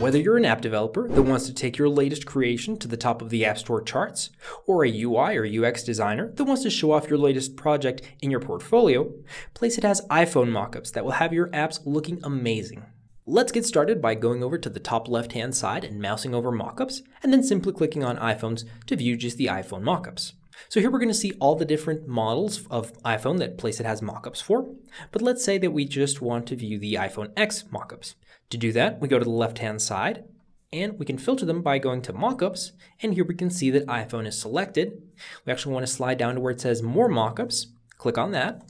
Whether you're an app developer that wants to take your latest creation to the top of the App Store charts, or a UI or UX designer that wants to show off your latest project in your portfolio, Placeit has iPhone mockups that will have your apps looking amazing. Let's get started by going over to the top left-hand side and mousing over mockups, and then simply clicking on iPhones to view just the iPhone mockups. So here we're going to see all the different models of iPhone that Placeit has mockups for, but let's say that we just want to view the iPhone X mockups. To do that, we go to the left-hand side, and we can filter them by going to mockups, and here we can see that iPhone is selected. We actually want to slide down to where it says more mockups, click on that,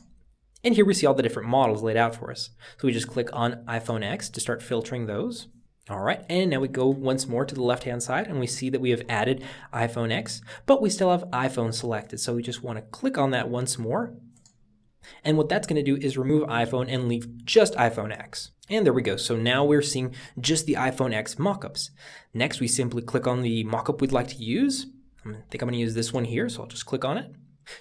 and here we see all the different models laid out for us. So we just click on iPhone X to start filtering those. All right, and now we go once more to the left-hand side and we see that we have added iPhone X, but we still have iPhone selected. So we just want to click on that once more. And what that's going to do is remove iPhone and leave just iPhone X. And there we go. So now we're seeing just the iPhone X mockups. Next, we simply click on the mockup we'd like to use. I think I'm going to use this one here, so I'll just click on it.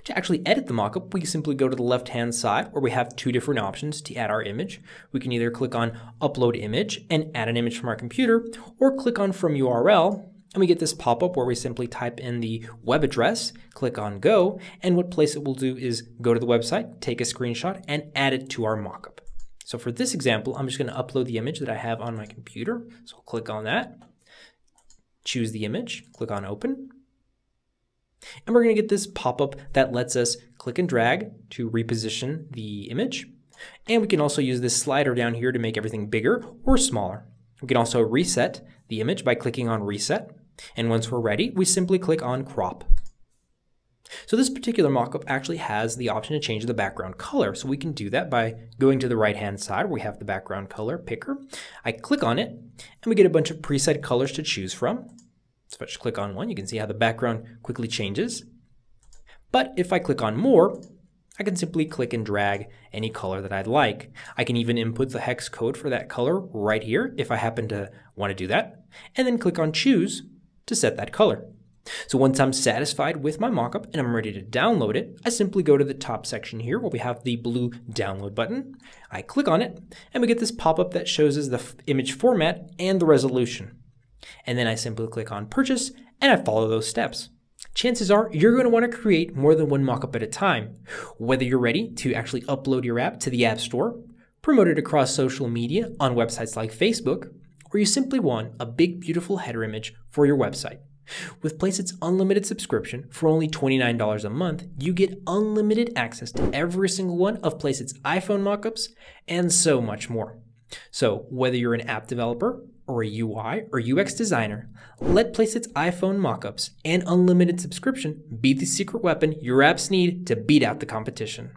To actually edit the mockup, we simply go to the left-hand side where we have two different options to add our image. We can either click on Upload Image and add an image from our computer, or click on From URL, and we get this pop-up where we simply type in the web address, click on Go, and what Placeit will do is go to the website, take a screenshot, and add it to our mockup. So for this example, I'm just going to upload the image that I have on my computer. So I'll click on that, choose the image, click on Open. And we're going to get this pop-up that lets us click and drag to reposition the image. And we can also use this slider down here to make everything bigger or smaller. We can also reset the image by clicking on Reset. And once we're ready, we simply click on Crop. So this particular mockup actually has the option to change the background color. So we can do that by going to the right-hand side where we have the background color picker. I click on it and we get a bunch of preset colors to choose from. So if I just click on one, you can see how the background quickly changes. But if I click on more, I can simply click and drag any color that I'd like. I can even input the hex code for that color right here if I happen to want to do that, and then click on Choose to set that color. So once I'm satisfied with my mockup and I'm ready to download it, I simply go to the top section here where we have the blue download button. I click on it and we get this pop-up that shows us the image format and the resolution. And then I simply click on Purchase and I follow those steps. Chances are you're going to want to create more than one mockup at a time, whether you're ready to actually upload your app to the App Store, promote it across social media on websites like Facebook, or you simply want a big, beautiful header image for your website. With Placeit's unlimited subscription for only $29 a month, you get unlimited access to every single one of Placeit's iPhone mockups and so much more. So whether you're an app developer, or a UI or UX designer, let Placeit's iPhone mockups and unlimited subscription be the secret weapon your apps need to beat out the competition.